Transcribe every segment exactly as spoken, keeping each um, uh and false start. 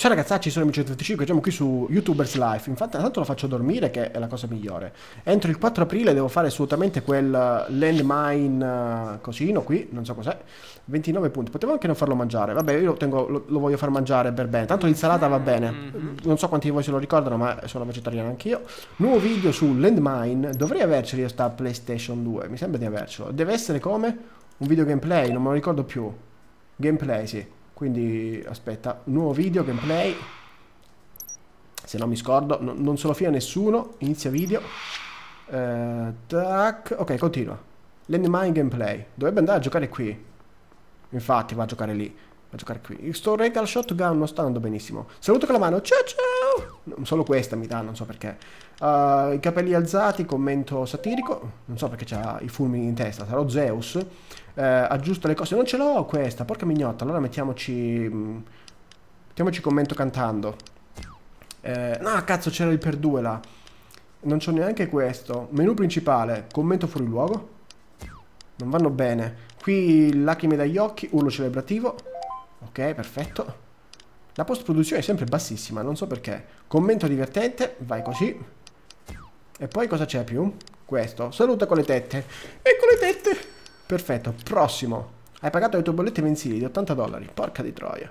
Ciao ragazzacci, sono amici ottantacinque, siamo qui su YouTubers Life. Infatti tanto la faccio dormire, che è la cosa migliore. Entro il quattro aprile devo fare assolutamente quel landmine uh, cosino qui, non so cos'è. Ventinove punti, potevo anche non farlo mangiare. Vabbè, io lo, tengo, lo, lo voglio far mangiare per bene. Tanto l'insalata va bene. Non so quanti di voi se lo ricordano, ma sono vegetariano anch'io. Nuovo video su landmine. Dovrei averceli io sta PlayStation due, mi sembra di avercelo. Deve essere come? Un video gameplay, non me lo ricordo più. Gameplay, sì. Quindi aspetta, nuovo video, gameplay, se no mi scordo, no, non se lo fia nessuno, inizia video, eh, tac, ok, continua, landmine gameplay, dovrebbe andare a giocare qui, infatti va a giocare lì, va a giocare qui, il sto regal shotgun non sta andando benissimo, saluto con la mano, ciao ciao, solo questa mi dà, non so perché, uh, i capelli alzati, commento satirico, non so perché c'ha i fulmini in testa, sarò Zeus. Eh, aggiusto le cose, non ce l'ho questa, porca mignotta, allora mettiamoci mh, mettiamoci commento cantando, eh, no cazzo c'era il per due là, non c'ho neanche questo, menu principale, commento fuori luogo, non vanno bene, qui lacrime dagli occhi, urlo celebrativo, ok perfetto, la post produzione è sempre bassissima, non so perché, commento divertente, vai così, e poi cosa c'è più? Questo, saluta con le tette, e con le tette! Perfetto, prossimo. Hai pagato le tue bollette mensili di ottanta dollari. Porca di troia.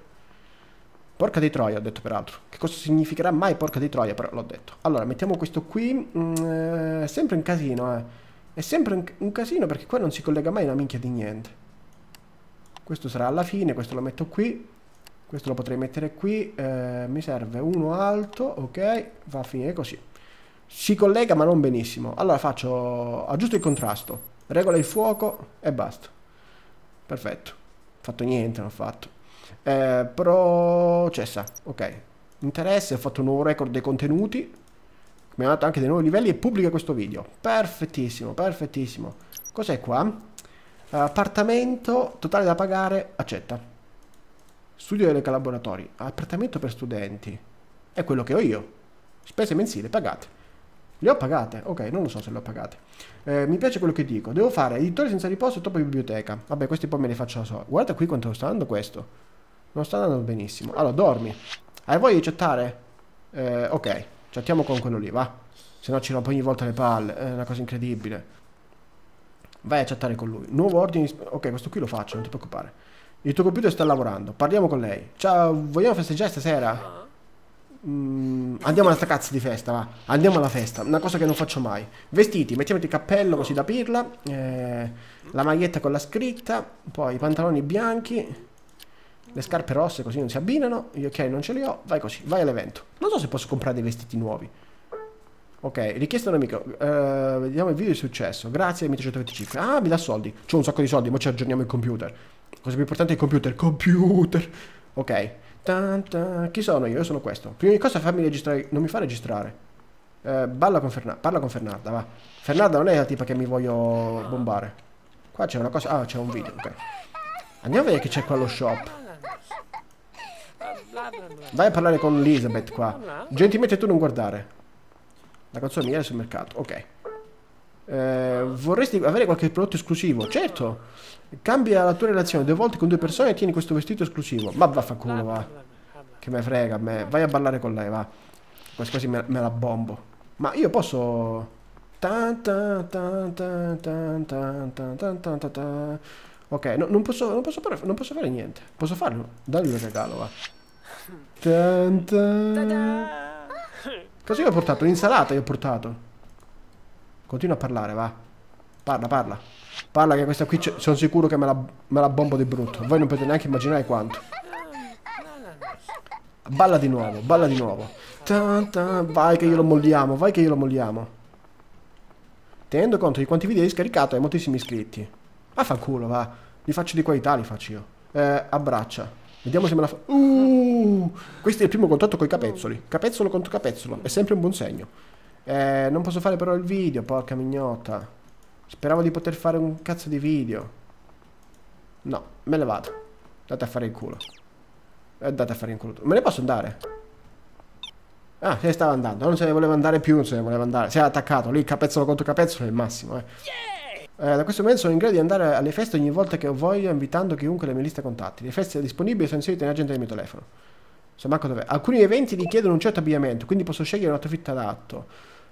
Porca di troia, ho detto peraltro. Che cosa significherà mai porca di troia, però l'ho detto. Allora, mettiamo questo qui. Mm, è sempre un casino, eh. È sempre un, un casino perché qua non si collega mai una minchia di niente. Questo sarà alla fine, questo lo metto qui. Questo lo potrei mettere qui. Eh, mi serve uno alto, ok. Va a finire così. Si collega ma non benissimo. Allora faccio... aggiusto il contrasto. Regola il fuoco e basta. Perfetto. Fatto niente, non ho fatto. Eh, processa. Ok. Interesse, ho fatto un nuovo record dei contenuti. Mi hanno dato anche dei nuovi livelli e pubblica questo video. Perfettissimo, perfettissimo. Cos'è qua? Appartamento, totale da pagare, accetta. Studio delle collaboratori. Appartamento per studenti. È quello che ho io. Spese mensili pagate. Le ho pagate? Ok, non lo so se le ho pagate. Eh, mi piace quello che dico. Devo fare editore senza riposo e dopo biblioteca. Vabbè, questi poi me li faccio da solo. Guarda qui quanto sta andando questo. Non sta andando benissimo. Allora, dormi. Hai voglia di chattare? Eh, ok, chattiamo con quello lì, va. Se no ci rompo ogni volta le palle. È una cosa incredibile. Vai a chattare con lui. Nuovo ordine... Ok, questo qui lo faccio, non ti preoccupare. Il tuo computer sta lavorando. Parliamo con lei. Ciao, vogliamo festeggiare stasera? Mm, andiamo alla sta cazzo di festa, va. Andiamo alla festa, una cosa che non faccio mai. Vestiti, mettiamoti il cappello così da pirla, eh, la maglietta con la scritta, poi i pantaloni bianchi, le scarpe rosse così non si abbinano, gli occhiali non ce li ho, vai così, vai all'evento. Non so se posso comprare dei vestiti nuovi. Ok, richiesta da un amico, eh, vediamo il video di successo. Grazie, mille centoventicinque. Ah, mi dà soldi, c'ho un sacco di soldi, ma ci aggiorniamo il computer. Cosa più importante è il computer, computer. Ok. Tanta. Chi sono io? Io sono questo. Prima di cosa fammi registrare. Non mi fa registrare. Eh, balla con Fernanda. Parla con Fernanda, va. Fernanda non è la tipa che mi voglio bombare. Qua c'è una cosa. Ah, c'è un video, ok. Andiamo a vedere che c'è qua lo shop. Vai a parlare con Elizabeth qua. Gentilmente tu non guardare. La console migliore sul mercato, ok. Eh, vorresti avere qualche prodotto esclusivo? Certo. Cambia la tua relazione due volte con due persone e tieni questo vestito esclusivo. Ma vaffanculo, va. Che me frega a me. Vai a ballare con lei, va. Quasi quasi me, me la bombo. Ma io posso... Ok, no, non, posso, non, posso fare, non posso fare niente. Posso farlo? Dagli un regalo, va. Cosa io ho portato? L'insalata io ho portato. Continua a parlare, va. Parla, parla. Parla che questa qui sono sicuro che me la, me la bombo di brutto. Voi non potete neanche immaginare quanto. Balla di nuovo, balla di nuovo. Vai che glielo molliamo, vai che glielo molliamo. Tenendo conto di quanti video hai scaricato e moltissimi iscritti. Ah, fa culo, va. Li faccio di qualità, li faccio io. Eh, abbraccia. Vediamo se me la fa... Uh, questo è il primo contatto con i capezzoli. Capezzolo contro capezzolo. È sempre un buon segno. Eh, non posso fare però il video, porca mignotta. Speravo di poter fare un cazzo di video. No, me ne vado. Date a fare il culo. Date a fare il culo. Me ne posso andare? Ah, se ne stava andando. Non se ne voleva andare più, non se ne voleva andare. Si è attaccato, lì capezzolo contro capezzolo è il massimo, eh. Eh, da questo momento sono in grado di andare alle feste ogni volta che ho voglia, invitando chiunque alla mia lista contatti. Le feste disponibili sono inserite in agenda del mio telefono. dove... Alcuni eventi richiedono un certo abbigliamento, quindi posso scegliere una trofetta adatto.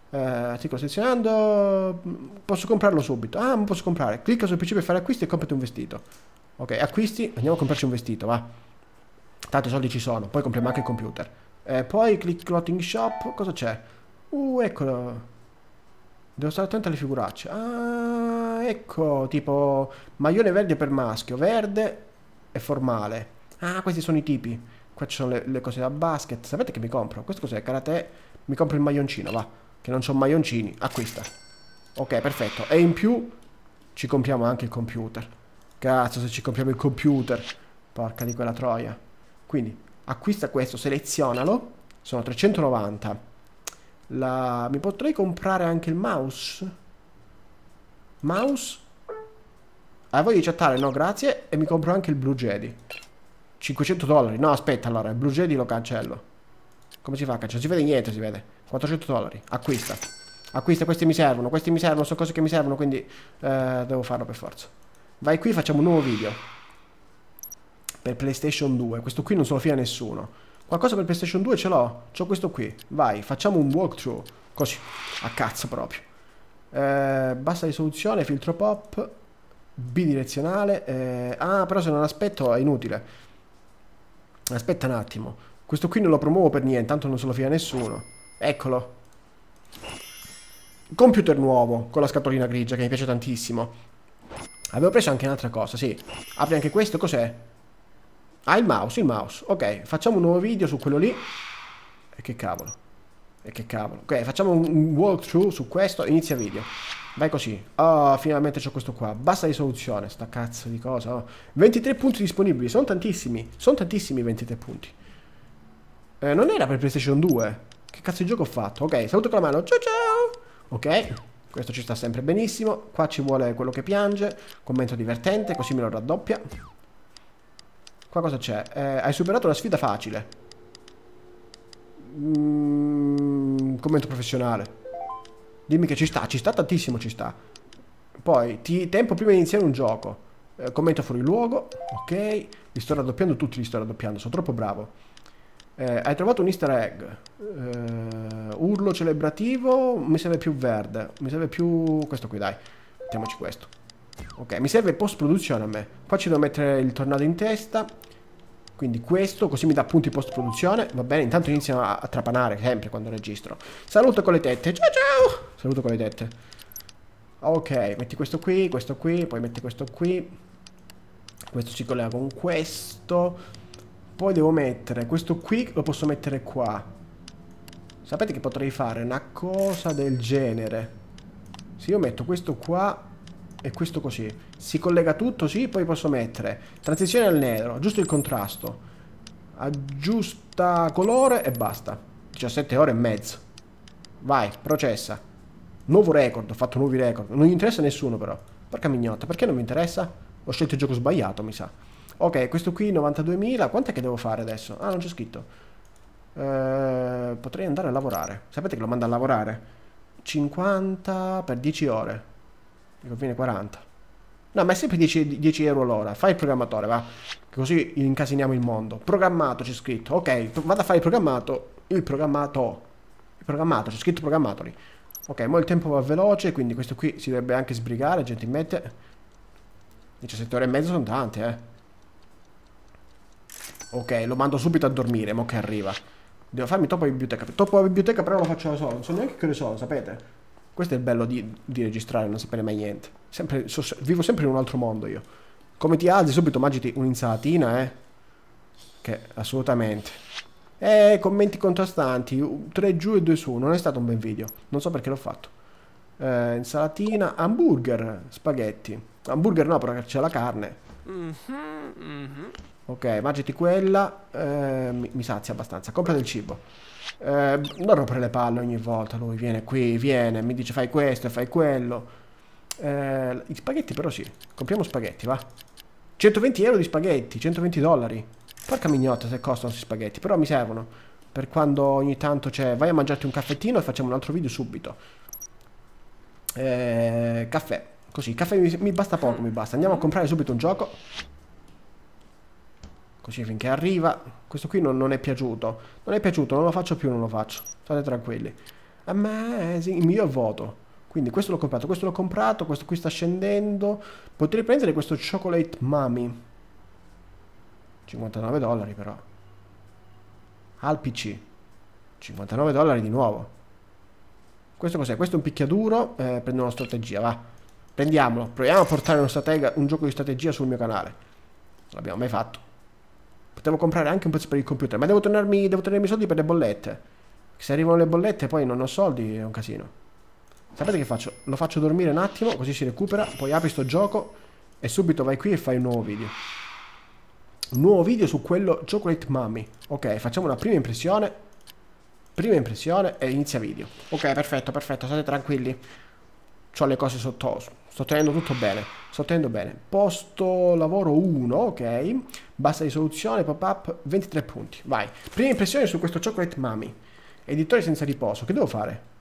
Eh, articolo selezionando, posso comprarlo subito. Ah, non posso comprare. Clicca sul P C per fare acquisti e comprati un vestito. Ok, acquisti, andiamo a comprarci un vestito, va. Tanto i soldi ci sono, poi compriamo anche il computer. Eh, poi click clothing shop, cosa c'è? Uh, eccolo. Devo stare attento alle figuracce. Ah, ecco, tipo maglione verde per maschio, verde e formale. Ah, questi sono i tipi. Qua ci sono le, le cose da basket. Sapete che mi compro? Questo cos'è? Karate? Mi compro il maglioncino, va. Che non sono maglioncini. Acquista. Ok, perfetto. E in più ci compriamo anche il computer. Cazzo, se ci compriamo il computer. Porca di quella troia. Quindi, acquista questo, selezionalo. Sono trecentonovanta. La... Mi potrei comprare anche il mouse? Mouse? Ah, voglio chattare? No, grazie. E mi compro anche il Blue Jedi. cinquecento dollari. No, aspetta, allora, il Blue Jedi lo cancello. Come si fa a cancellare? Non si vede niente, si vede. quattrocento dollari. Acquista. Acquista, questi mi servono. Questi mi servono, sono cose che mi servono, quindi eh, devo farlo per forza. Vai qui, facciamo un nuovo video. Per PlayStation due. Questo qui non se lo fila nessuno. Qualcosa per PlayStation due ce l'ho. C'ho questo qui. Vai, facciamo un walkthrough. Così, a cazzo proprio. Eh, bassa risoluzione, filtro pop, bidirezionale. Eh, ah, però se non aspetto è inutile. Aspetta un attimo. Questo qui non lo promuovo per niente, tanto non se lo fila nessuno. Eccolo. Computer nuovo, con la scatolina grigia, che mi piace tantissimo. Avevo preso anche un'altra cosa, sì. Apri anche questo, cos'è? Ah, il mouse, il mouse. Ok, facciamo un nuovo video su quello lì. E che cavolo. E che cavolo. Ok, facciamo un walkthrough su questo. Inizia video. Vai così. Oh, finalmente c'ho questo qua. Bassa risoluzione. Sta cazzo di cosa. Oh. ventitré punti disponibili. Sono tantissimi. Sono tantissimi ventitré punti. Eh, non era per PlayStation due. Che cazzo di gioco ho fatto? Ok, saluto con la mano. Ciao ciao. Ok, questo ci sta sempre benissimo. Qua ci vuole quello che piange. Commento divertente, così me lo raddoppia. Qua cosa c'è? Eh, hai superato la sfida facile. Mm, commento professionale. Dimmi che ci sta, ci sta tantissimo, ci sta. Poi, ti, tempo prima di iniziare un gioco. Eh, commento fuori luogo. Ok. Li sto raddoppiando tutti, li sto raddoppiando, sono troppo bravo. Eh, hai trovato un easter egg. Eh, urlo celebrativo. Mi serve più verde. Mi serve più... questo qui, dai. Mettiamoci questo. Ok, mi serve post produzione a me. Qua ci devo mettere il tornado in testa. Quindi questo, così mi dà punti post produzione. Va bene, intanto iniziano a, a trapanare sempre quando registro. Saluto con le tette, ciao ciao. Saluto con le tette. Ok, metti questo qui, questo qui. Poi metti questo qui. Questo si collega con questo. Poi devo mettere questo qui. Lo posso mettere qua. Sapete che potrei fare una cosa del genere. Se io metto questo qua e questo così, si collega tutto, sì, poi posso mettere transizione al nero, giusto il contrasto, aggiusta colore e basta. Diciassette ore e mezzo. Vai, processa. Nuovo record, ho fatto nuovi record. Non gli interessa a nessuno però. Porca mignotta, perché non mi interessa? Ho scelto il gioco sbagliato, mi sa. Ok, questo qui novantaduemila, quant'è che devo fare adesso? Ah, non c'è scritto. eh, Potrei andare a lavorare. Sapete che lo manda a lavorare? cinquanta per dieci ore. Mi conviene quaranta. No, ma è sempre dieci euro l'ora. Fai il programmatore, va. Così incasiniamo il mondo. Programmato c'è scritto. Ok, vado a fare il programmato. Il programmato. Il programmato, c'è scritto programmatori. Ok, mo il tempo va veloce, quindi questo qui si dovrebbe anche sbrigare, gentilmente. diciassette ore e mezzo sono tante, eh. Ok, lo mando subito a dormire, mo che arriva. Devo farmi toppo la biblioteca. Toppo la biblioteca però lo faccio da solo. Non so neanche che ore sono, sapete? Questo è il bello di, di registrare, non sapere mai niente. Sempre, so, vivo sempre in un altro mondo io. Come ti alzi subito, mangiati un'insalatina, eh. Che assolutamente. Eh, commenti contrastanti. tre giù e due su. Non è stato un bel video. Non so perché l'ho fatto. Eh, insalatina, hamburger, spaghetti. Hamburger no, però c'è la carne. Ok, mangiati quella. Eh, mi, mi sazia abbastanza. Compra del cibo. Eh, non rompere le palle ogni volta. Lui viene qui, viene, mi dice fai questo e fai quello. eh, I spaghetti però sì. Compriamo spaghetti, va. Centoventi euro di spaghetti, centoventi dollari. Porca mignotta se costano questi spaghetti. Però mi servono per quando ogni tanto c'è. Vai a mangiarti un caffettino e facciamo un altro video subito. eh, Caffè. Così, caffè mi, mi basta poco, mi basta. Andiamo a comprare subito un gioco. Così finché arriva. Questo qui non, non è piaciuto. Non è piaciuto, non lo faccio più, non lo faccio. State tranquilli. Amazing, il mio voto. Quindi questo l'ho comprato, questo l'ho comprato, questo qui sta scendendo. Potrei prendere questo Chocolate Mummy. cinquantanove dollari però. Al P C. cinquantanove dollari di nuovo. Questo cos'è? Questo è un picchiaduro. Eh, prendo una strategia, va. Prendiamolo. Proviamo a portare una stratega, un gioco di strategia sul mio canale. Non l'abbiamo mai fatto. Potevo comprare anche un pezzo per il computer. Ma devo tenermi, devo tenermi soldi per le bollette. Se arrivano le bollette poi non ho soldi, è un casino. Sapete che faccio? Lo faccio dormire un attimo, così si recupera, poi apri sto gioco e subito vai qui e fai un nuovo video. Un nuovo video su quello Chocolate Mummy. Ok, facciamo una prima impressione. Prima impressione e inizia video. Ok, perfetto, perfetto, state tranquilli. C'ho le cose sotto, sto tenendo tutto bene, sto tenendo bene. Posto lavoro uno, ok. Bassa risoluzione, pop-up, ventitré punti, vai. Prima impressione su questo Chocolate Mummy. Editore senza riposo, che devo fare?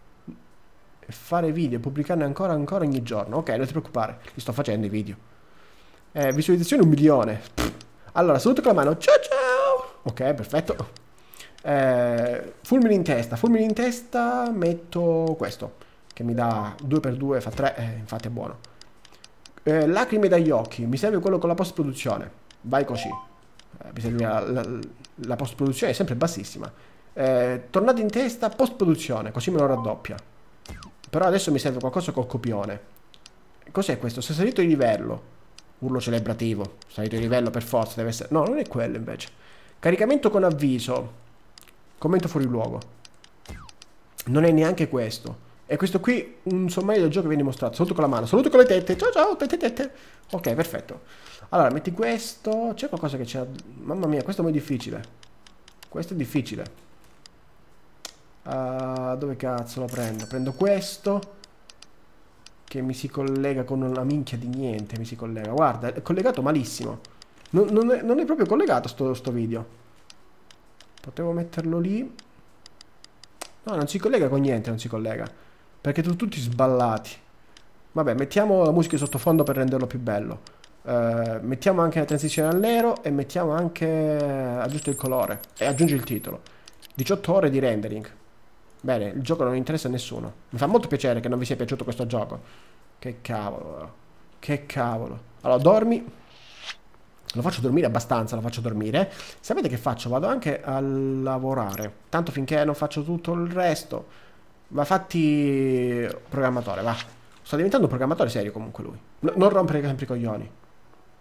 Fare video, pubblicarne ancora ancora ogni giorno. Ok, non ti preoccupare, li sto facendo i video. eh, Visualizzazione un milione. Pff. Allora, saluto con la mano. Ciao ciao. Ok, perfetto. eh, Fulmine in testa. Fulmine in testa. Metto questo, che mi dà due per due, fa tre, eh, infatti è buono. eh, Lacrime dagli occhi. Mi serve quello con la post produzione. Vai così. eh, Mi serve la, la, la post produzione è sempre bassissima. eh, Tornato in testa. Post produzione. Così me lo raddoppia. Però adesso mi serve qualcosa col copione. Cos'è questo? Se è salito di livello. Urlo celebrativo. Salito di livello per forza deve essere. No, non è quello invece. Caricamento con avviso. Commento fuori luogo. Non è neanche questo. E questo qui un sommario del gioco viene mostrato. Saluto con la mano. Saluto con le tette. Ciao ciao tette tette. Ok, perfetto. Allora metti questo. C'è qualcosa che c'è. Mamma mia, questo è molto difficile. Questo è difficile. Uh, dove cazzo lo prendo? Prendo questo che mi si collega con una minchia di niente. Mi si collega, guarda, è collegato malissimo. Non, non, è, non è proprio collegato sto, sto video. Potevo metterlo lì. No, non si collega con niente, non si collega. Perché sono tutti sballati. Vabbè, mettiamo la musica sottofondo per renderlo più bello. uh, Mettiamo anche la transizione al nero. E mettiamo anche... aggiusto il colore. E aggiungi il titolo. diciotto ore di rendering. Bene, il gioco non interessa a nessuno. Mi fa molto piacere che non vi sia piaciuto questo gioco. Che cavolo. Che cavolo. Allora, dormi. Lo faccio dormire abbastanza, lo faccio dormire. Sapete che faccio? Vado anche a lavorare. Tanto finché non faccio tutto il resto. Ma fatti programmatore, va. Sto diventando un programmatore serio comunque lui. No, non rompere sempre i coglioni.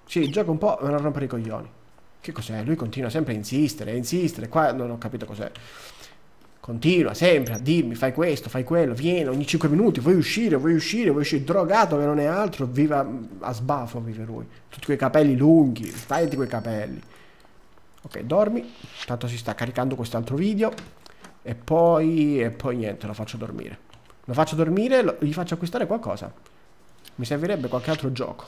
Sì, gioco un po', ma non rompere i coglioni. Che cos'è? Lui continua sempre a insistere, a insistere. Qua non ho capito cos'è. Continua sempre a dirmi fai questo, fai quello, vieni ogni cinque minuti, vuoi uscire, vuoi uscire, vuoi uscire, drogato che non è altro, viva a sbafo vive lui, tutti quei capelli lunghi, stai di quei capelli. Ok, dormi, tanto si sta caricando quest'altro video e poi, e poi niente, lo faccio dormire. Lo faccio dormire, lo, gli faccio acquistare qualcosa, mi servirebbe qualche altro gioco.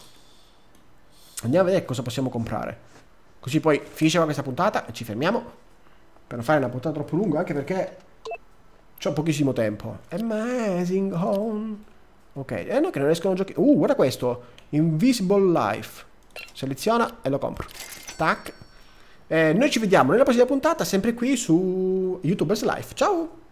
Andiamo a vedere cosa possiamo comprare, così poi finisce questa puntata e ci fermiamo. Per non fare una puntata troppo lunga, anche perché c'ho pochissimo tempo. Amazing Home. Ok, eh no che non escono giochi. Uh, guarda questo. Invisible Life. Seleziona e lo compro. Tac. Eh, noi ci vediamo nella prossima puntata, sempre qui su YouTubers Life. Ciao!